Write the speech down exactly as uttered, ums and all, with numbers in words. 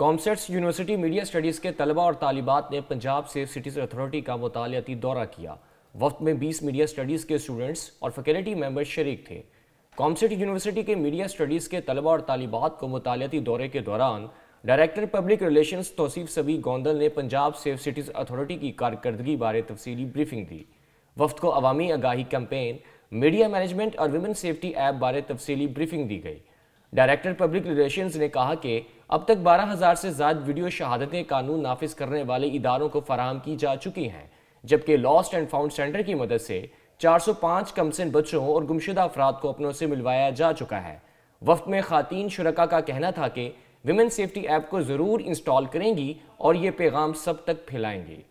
कॉम्सेट्स university media studies के तलबा और तालिबात ने पंजाब सेफ सिटीज़ अथॉरिटी का मुतालियाती दौरा किया। वफ्त में बीस मीडिया स्टडीज़ के स्टूडेंट्स और फैकल्टी मेंबर्स शरीक थे। कॉम्सेट्स यूनिवर्सिटी के मीडिया स्टडीज़ के तलबा और तालिबात को मुतालियाती दौरे के दौरान डायरेक्टर पब्लिक रिलेशंस तौसीफ सभी गोंडल ने पंजाब सेफ सिटीज़ अथॉरिटी की कारकर्दगी बारे तफसीली ब्रीफिंग दी। वफ्त को अवामी आगाही कैंपेन, मीडिया मैनेजमेंट और वुमेन सेफ्टी ऐप बारे तफसीली ब्रीफिंग दी गई। डायरेक्टर पब्लिक रिलेशंस ने कहा कि अब तक बारह हज़ार से ज़्यादा वीडियो शहादतें कानून नाफिज करने वाले इदारों को फराहम की जा चुकी हैं, जबकि लॉस्ट एंड फाउंड सेंटर की मदद से चार सौ पाँच कमसिन बच्चों और गुमशुदा अफराद को अपनों से मिलवाया जा चुका है। वफ्त में खातीन शुरका का कहना था कि वुमेन सेफ्टी ऐप को ज़रूर इंस्टॉल करेंगी और ये पैगाम सब तक फैलाएंगी।